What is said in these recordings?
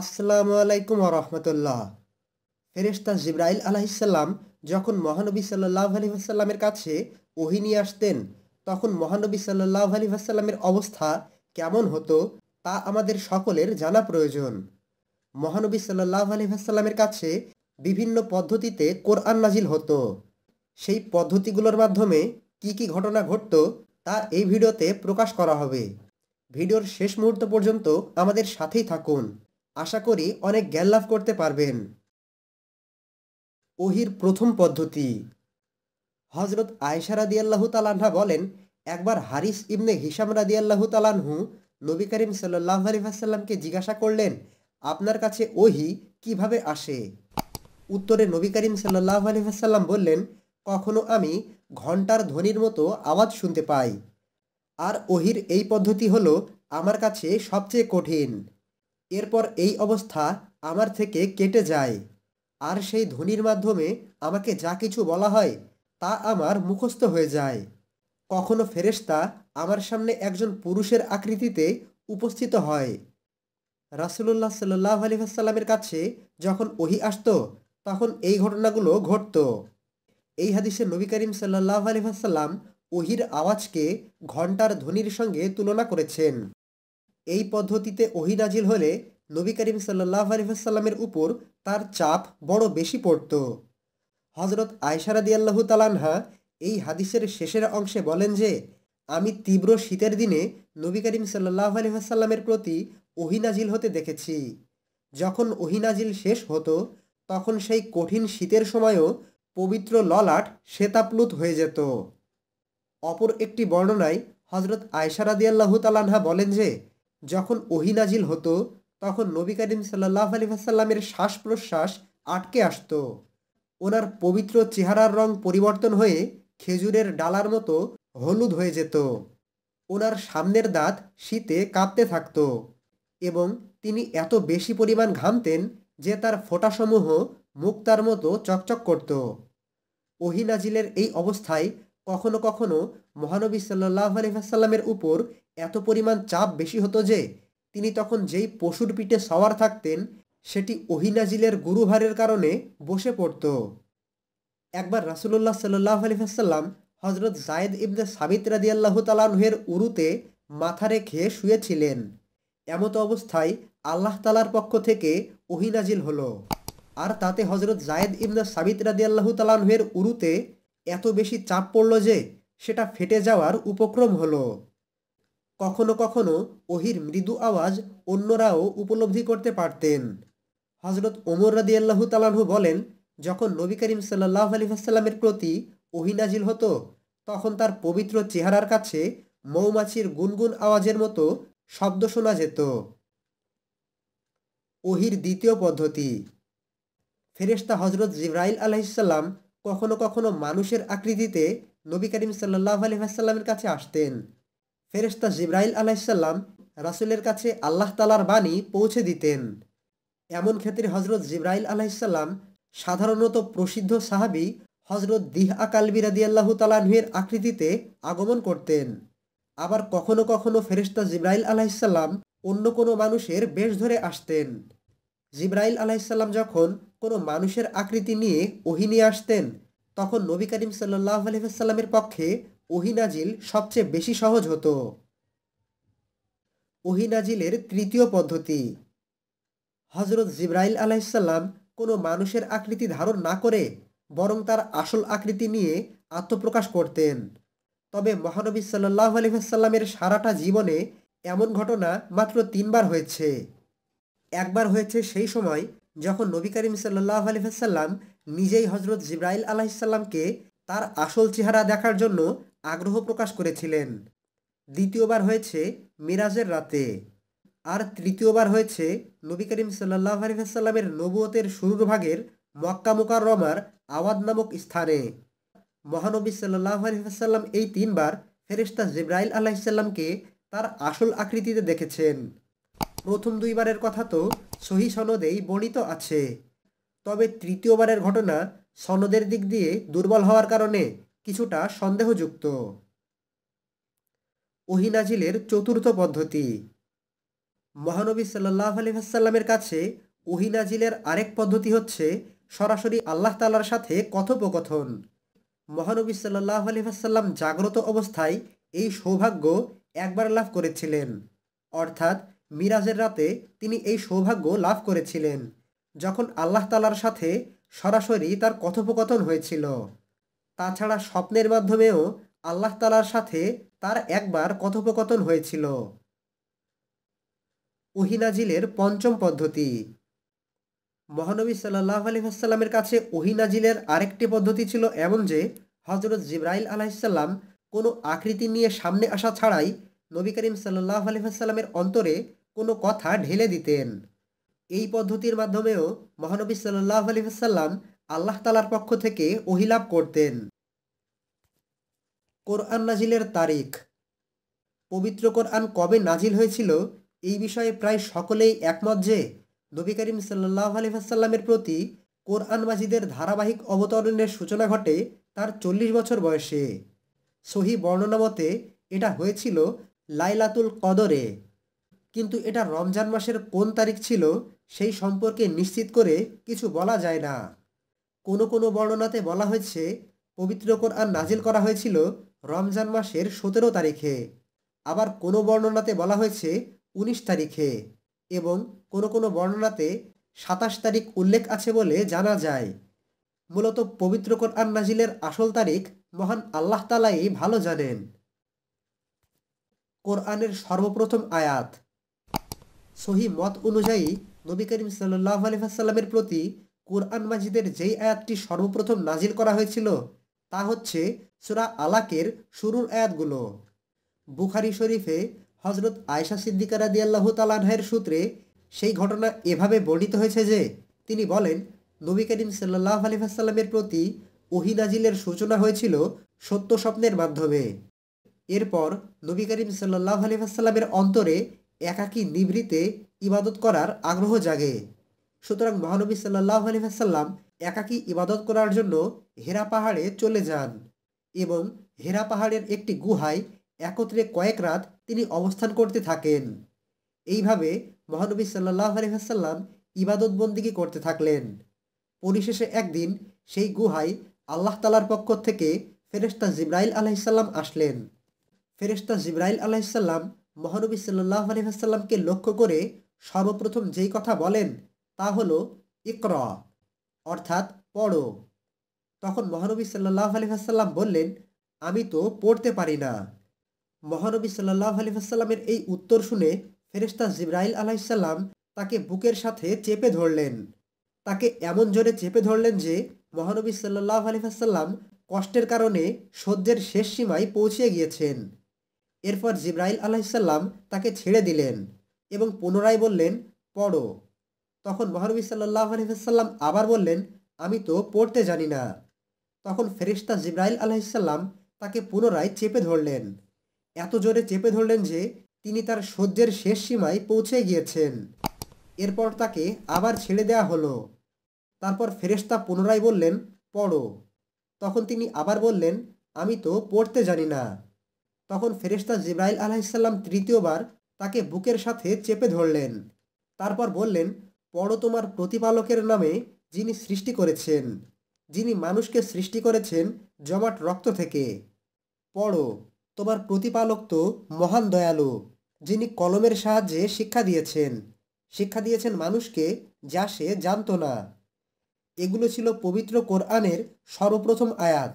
আসসালামুআলাইকুম ওয়া রাহমাতুল্লাহ। ফেরেশতা জিবরাইল আলাইহিসসালাম যখন মহানবী সাল্লাল্লাহু আলাইহি ওয়াসাল্লামের কাছে ওহী নিয়ে আসতেন তখন মহানবী সাল্লাল্লাহু আলাইহি ওয়াসাল্লামের অবস্থা কেমন হতো তা আমাদের সকলের জানা প্রয়োজন। মহানবী সাল্লাল্লাহু আলাইহি ওয়াসাল্লামের কাছে বিভিন্ন পদ্ধতিতে কোরআন নাজিল হতো, সেই পদ্ধতিগুলোর মাধ্যমে কি কি ঘটনা ঘটত তা এই ভিডিওতে প্রকাশ করা হবে। ভিডিওর শেষ মুহূর্ত পর্যন্ত আমাদের সাথেই থাকুন, আশা করি অনেক জ্ঞান লাভ করতে পারবেন। ওহির প্রথম পদ্ধতি। হজরত আয়েশা রাদিয়াল্লাহু তাআলা আনহা বলেন, একবার হারিস ইবনে হিশাম রাদিয়াল্লাহু তাআলা আনহু নবী করিম সাল্লাল্লাহু আলাইহি ওয়াসাল্লামকে জিজ্ঞাসা করলেন, আপনার কাছে ওহি কিভাবে আসে? উত্তরে নবী করিম সাল্লাল্লাহু আলাইহি ওয়াসাল্লাম বললেন, কখনো আমি ঘন্টার ধ্বনির মতো আওয়াজ শুনতে পাই। আর ওহির এই পদ্ধতি হলো আমার কাছে সবচেয়ে কঠিন। এরপর এই অবস্থা আমার থেকে কেটে যায় আর সেই ধ্বনির মাধ্যমে আমাকে যা কিছু বলা হয় তা আমার মুখস্থ হয়ে যায়। কখনো ফেরেশতা আমার সামনে একজন পুরুষের আকৃতিতে উপস্থিত হয়। রাসূলুল্লাহ সাল্লাল্লাহু আলাইহি ওয়াসাল্লামের কাছে যখন ওহী আসতো তখন এই ঘটনাগুলো ঘটত। এই হাদিসে নবী করিম সাল্লাল্লাহু আলাইহি ওয়াসাল্লাম ওহির আওয়াজকে ঘন্টার ধ্বনির সঙ্গে তুলনা করেছেন। এই পদ্ধতিতে ওহী নাজিল হলে নবী করিম সাল্লাল্লাহু আলাইহি ওয়াসাল্লামের উপর তার চাপ বড় বেশি পড়ত। হযরত আয়েশা রাদিয়াল্লাহু তাআলা আনহা এই হাদিসের শেষের অংশে বলেন যে, আমি তীব্র শীতের দিনে নবী করিম সাল্লাল্লাহু আলাইহি ওয়াসাল্লামের প্রতি ওহী নাজিল হতে দেখেছি। যখন ওহী নাজিল শেষ হতো তখন সেই কঠিন শীতের সময়ও পবিত্র ললাট শ্বেতাপ্লুত হয়ে যেত। অপর একটি বর্ণনায় হযরত আয়েশা রাদিয়াল্লাহু তাআলা আনহা বলেন যে, যখন ওহী নাজিল হতো তখন নবী করিম সাল্লাল্লাহু আলাইহি ওয়াসাল্লামের শ্বাস প্রশ্বাস আটকে আসত। ওনার পবিত্র চেহারার রং পরিবর্তন হয়ে খেজুরের ডালার মতো হলুদ হয়ে যেত। ওনার সামনের দাঁত শীতে কাঁপতে থাকত এবং তিনি এত বেশি পরিমাণ ঘামতেন যে তার ফোঁটাসমূহ মুক্তার মতো চকচক করত। ওহী নাজিলের এই অবস্থায় কখনো কখনো মহানবী সাল্লাল্লাহু আলাইহি ওয়াসাল্লামের উপর এত পরিমাণ চাপ বেশি হতো যে তিনি তখন যেই পশুর পিঠে সওয়ার থাকতেন সেটি ওহী নাজিলের গুরুভারের কারণে বসে পড়ত। একবার রাসূলুল্লাহ সাল্লাল্লাহু আলাইহি ওয়াসাল্লাম হযরত যায়েদ ইবনে সাবিত রাদিয়াল্লাহু তাআলা আনহুর উরুতে মাথা রেখে শুয়েছিলেন। এমত অবস্থায় আল্লাহ তাআলার পক্ষ থেকে ওহী নাজিল হলো। আর তাতে হযরত যায়েদ ইবনে সাবিত রাদিয়াল্লাহু তাআলা আনহুর উরুতে এত বেশি চাপ পড়ল যে সেটা ফেটে যাওয়ার উপক্রম হলো। কখনো কখনো ওহির মৃদু আওয়াজ অন্যরাও উপলব্ধি করতে পারতেন। হযরত ওমর রাদিয়াল্লাহু তাআলা আনহু বলেন, যখন নবী করিম সাল্লাল্লাহু আলাইহি ওয়াসাল্লামের প্রতি ওহী নাজিল হতো তখন তার পবিত্র চেহারার কাছে মৌমাছির গুনগুন আওয়াজের মতো শব্দ শোনা যেত। ওহির দ্বিতীয় পদ্ধতি। ফেরেশতা হযরত জিবরাইল আলাইহিসসালাম কখনো কখনো মানুষের আকৃতিতে নবী করিম সাল্লাল্লাহু আলাইহি ওয়াসাল্লামের কাছে আসতেন। ফেরেশতা জিবরাইল আলাইহিসসালাম রাসূলের কাছে আল্লাহ তাআলার বাণী পৌঁছে দিতেন। এমন ক্ষেত্রে হযরত জিবরাইল আলাইহিসসালাম সাধারণত প্রসিদ্ধ সাহাবী হযরত দিহআ কালবী রাদিয়াল্লাহু তাআলা আনহুর আকৃতিতে আগমন করতেন। আবার কখনো কখনো ফেরেশতা জিবরাইল আলাইহিসসালাম অন্য কোনো মানুষের বেশ ধরে আসতেন। জিবরাইল আলাইহিসসালাম যখন কোনো মানুষের আকৃতি নিয়ে ওহী নিয়ে আসতেন তখন নবী করিম সাল্লাল্লাহু আলাইহি ওয়াসাল্লামের পক্ষে ওহী নাজিল সবচেয়ে বেশি সহজ হতো। ওহী নাজিলের তৃতীয় পদ্ধতি। হযরত জিবরাইল আলাইহিসসালাম কোনো মানুষের আকৃতি ধারণ না করে বরং তার আসল আকৃতি নিয়ে আত্মপ্রকাশ করতেন। তবে মহানবী সাল্লাল্লাহু আলাইহি ওয়াসাল্লামের সারাটা জীবনে এমন ঘটনা মাত্র ৩বার হয়েছে। একবার হয়েছে সেই সময় যখন নবী করিম সাল্লাল্লাহু আলাইহি ওয়াসাল্লাম নিজেই হযরত জিবরাইল আলাইহিসসালামকে তার আসল চেহারা দেখার জন্য আগ্রহ প্রকাশ করেছিলেন। দ্বিতীয়বার হয়েছে মিরাজের রাতে। আর তৃতীয়বার হয়েছে নবী করিম সাল্লাল্লাহু আলাইহি ওয়াসাল্লামের নবুয়তের শুরুর ভাগের মক্কা মুকাররমার আওয়াদ নামক স্থানে। মহানবী সাল্লাল্লাহু আলাইহি ওয়াসাল্লাম এই ৩বার ফেরেশতা জিবরাইল আলাইহিসসালামকে তার আসল আকৃতিতে দেখেছেন। প্রথম 2বারের কথা তো সহিহ সনদেই বর্ণিত আছে। তবে তৃতীয়বারের ঘটনা সনদের দিক দিয়ে দুর্বল হওয়ার কারণে কিছুটা সন্দেহযুক্ত। ওহী নাজিলের চতুর্থ পদ্ধতি। महानबी सल्लल्लाहु अलैहि वसल्लमेर काछे ओही नाजिलेर आरेक पद्धति हच्छे सरासरि आल्लाह ताआलार साथे कथोपकथन। महानबी सल्लल्लाहु अलैहि वसल्लम जाग्रत अवस्थाय एई सौभाग्य एकबार लाभ करेछिलेन, अर्थात मिराजेर राते तिनि एई सौभाग्य लाभ करेछिलेन जखन आल्लाह ताआलार साथे सरासरि तार कथोपकथन हयेछिल। ताछाड़ा स्वप्नेर माध्यमेओ आल्लाह ताआलार साथे तार एकबार कथोपकथन हयेछिल। ओही नाजिलेर पंचम पद्धति। महानबी सल्लल्लाहु अलैहि वसल्लमेर काछे ओही नाजिलेर आरेकटी पद्धति छिलो एमन जे हजरत जिब्राइल आलाइहिस्सालाम कोनो आकृति निये सामने आसा छाड़ाई नबी करीम सल्लल्लाहु अलैहि वसल्लमेर अंतरे कोनो कथा ढेले दितेन। एई पद्धतिर माध्यमेओ महानबी सल्लल्लाहु अलैहि वसल्लम आल्लाह ताआलार पक्ष थेके ओही लाभ करतेन। कुरआन नाजिलेर तारीख। पवित्र कुरआन कबे नाजिल हयेछिलो এই বিষয়ে প্রায় সকলেই একমত যে নবী করিম সাল্লাল্লাহু আলাইহি ওয়াসাল্লামের প্রতি কোরআন মাজিদের ধারাবাহিক অবতরণের সূচনা ঘটে তার ৪০ বছর বয়সে। সহি বর্ণনা মতে এটা হয়েছিল লাইলাতুল কদরে, কিন্তু এটা রমজান মাসের কোন তারিখ ছিল সেই সম্পর্কে নিশ্চিত করে কিছু বলা যায় না। কোনো কোনো বর্ণনাতে বলা হয়েছে পবিত্র কোরআন নাজিল করা হয়েছিল রমজান মাসের ১৭ তারিখে, আবার কোনো বর্ণনাতে বলা হয়েছে ১৯ তারিখে এবং কোনো কোনো বর্ণনাতে ২৭ তারিখ উল্লেখ আছে বলে জানা যায়। মূলত পবিত্র কোরআন নাজিলের আসল তারিখ মহান আল্লাহ তাআলাই ভালো জানেন। কোরআনের সর্বপ্রথম আয়াত। সহিহ মত অনুযায়ী নবী করিম সাল্লাল্লাহু আলাইহি ওয়াসাল্লামের প্রতি কোরআন মাজিদের যেই আয়াতটি সর্বপ্রথম নাজিল করা হয়েছিল তা হচ্ছে সূরা আলাকের শুরুর আয়াতগুলো। বুখারী শরীফে হজরত আয়েশা সিদ্দিকা রাদিয়াল্লাহু তাআলা আনহার সূত্রে সেই ঘটনা এভাবে বর্ণিত হয়েছে যে তিনি বলেন, নবী করিম সাল্লাল্লাহু আলাইহি ওয়াসাল্লামের প্রতি ওহী নাজিলের সূচনা হয়েছিল সত্য স্বপ্নের মাধ্যমে। এরপর নবী করিম সাল্লাল্লাহু আলাইহি ওয়াসাল্লামের অন্তরে একাকী নিভৃতে ইবাদত করার আগ্রহ জাগে। সুতরাং মহানবী সাল্লাল্লাহু আলাইহি ওয়াসাল্লাম একাকী ইবাদত করার জন্য হেরা পাহাড়ে চলে যান এবং হেরা পাহাড়ের একটি গুহায় একত্রে কয়েক রাত তিনি অবস্থান করতে থাকেন। এইভাবে মহানবী সাল্লাল্লাহু আলাইহি ওয়াসাল্লাম ইবাদত বন্দিগি করতে থাকলেন। পরিশেষে একদিন সেই গুহায় আল্লাহ তাআলার পক্ষ থেকে ফেরেশতা জিবরাইল আলাইহিসসালাম আসলেন। ফেরেশতা জিবরাইল আলাইহিসসালাম মহানবী সাল্লাল্লাহু আলাইহি ওয়াসাল্লামকে লক্ষ্য করে সর্বপ্রথম যেই কথা বলেন তা হলো ইকরা, অর্থাৎ পড়ো। তখন মহানবী সাল্লাল্লাহু আলাইহি ওয়াসাল্লাম বললেন, আমি তো পড়তে পারি না। মহানবী সাল্লাল্লাহু আলাইহি ওয়াসাল্লামের এই উত্তর শুনে ফেরেশতা জিবরাইল আলাইহিসসালাম তাকে বুকের সাথে চেপে ধরলেন। তাকে এমন জোরে চেপে ধরলেন যে মহানবী সাল্লাল্লাহু আলাইহি ওয়াসাল্লাম কষ্টের কারণে সহ্যের শেষ সীমায় পৌঁছে গিয়েছেন। এরপর জিবরাইল আলাইহিসসালাম তাকে ছেড়ে দিলেন এবং পুনরায় বললেন, পড়ো। তখন মহানবী সাল্লাল্লাহু আলাইহি ওয়াসাল্লাম আবার বললেন, আমি তো পড়তে জানি না। তখন ফেরেশতা জিবরাইল আলাইহিসসালাম তাকে পুনরায় চেপে ধরলেন, এত জোরে চেপে ধরলেন যে তিনি তার সহ্যের শেষ সীমায় পৌঁছে গিয়েছেন। এরপর তাকে আবার ছেড়ে দেওয়া হলো। তারপর ফেরেশতা পুনরায় বললেন, পড়ো। তখন তিনি আবার বললেন, আমি তো পড়তে জানি না। তখন ফেরেশতা জিবরাইল আলাইহিসসালাম তৃতীয়বার তাকে বুকের সাথে চেপে ধরলেন। তারপর বললেন, পড়ো তোমার প্রতিপালকের নামে যিনি সৃষ্টি করেছেন, যিনি মানুষকে সৃষ্টি করেছেন জমাট রক্ত থেকে। পড়ো, তোমার প্রতিপালক তো মহান দয়ালু, যিনি কলমের সাহায্যে শিক্ষা দিয়েছেন মানুষকে যা সে জানত না। এগুলো ছিল পবিত্র কোরআনের সর্বপ্রথম আয়াত।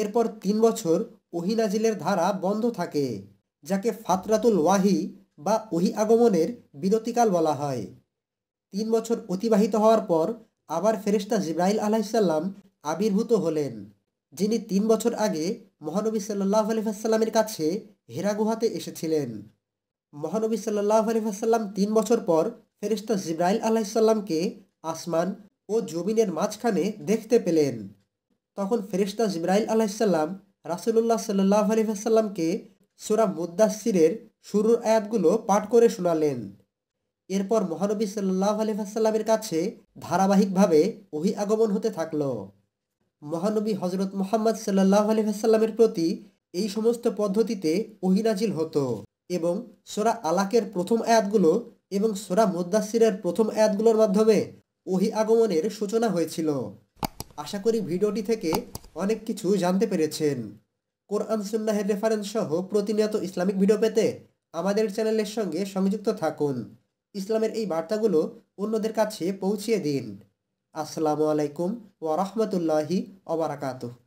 এরপর ৩ বছর ওহী নাজিলের ধারা বন্ধ থাকে, যাকে ফাতরাতুল ওয়াহি বা ওহী আগমনের বিরতিকাল বলা হয়। ৩ বছর অতিবাহিত হওয়ার পর আবার ফেরেশতা জিবরাইল আলাইহিসসালাম আবির্ভূত হলেন, যিনি ৩ বছর আগে মহানবী সাল্লাল্লাহু আলাইহি ওয়াসাল্লামের কাছে হেরা গুহাতে এসেছিলেন। মহানবী সাল্লাল্লাহু আলাইহি ওয়াসাল্লাম ৩ বছর পর ফেরেশতা জিবরাইল আলাইহিসসালামকে আসমান ও জমিনের মাঝখানে দেখতে পেলেন। তখন ফেরেশতা জিবরাইল আলাইহিসসালাম রাসূলুল্লাহ সাল্লাল্লাহু আলাইহি ওয়াসাল্লামকে সূরা মুদাসসিরের শুরুর আয়াতগুলো পাঠ করে শোনালেন। এরপর মহানবী সাল্লাল্লাহু আলাইহি ওয়াসাল্লামের কাছে ধারাবাহিকভাবে ওহী আগমন হতে থাকলো। মহানবী হজরত মুহাম্মদ সাল্লাল্লাহু আলাইহি ওয়াসাল্লামের প্রতি এই সমস্ত পদ্ধতিতে ওহী নাজিল হতো एवं सूरा आलाकेर प्रथम आयातगुलो एवं सूरा मुद्दासिरेर प्रथम आयातगुलोर माध्यमे ओही आगमनेर सूचना हयेछिलो। आशा करी भिडियोटी थेके अनेक किछु जानते पेरेछेन। कुरआन सुन्नाहेर रेफारेंस सह प्रतिनियत इस्लामिक भिडियो पेते आमादेर चैनेलेर संगे संयुक्त थाकुन। इस्लामेर एई बार्तागुलो अन्यदेर काछे पौंछिये दिन। आसलामु आलाइकुम वा रहमतुल्लाहि वा बाराकातुहु।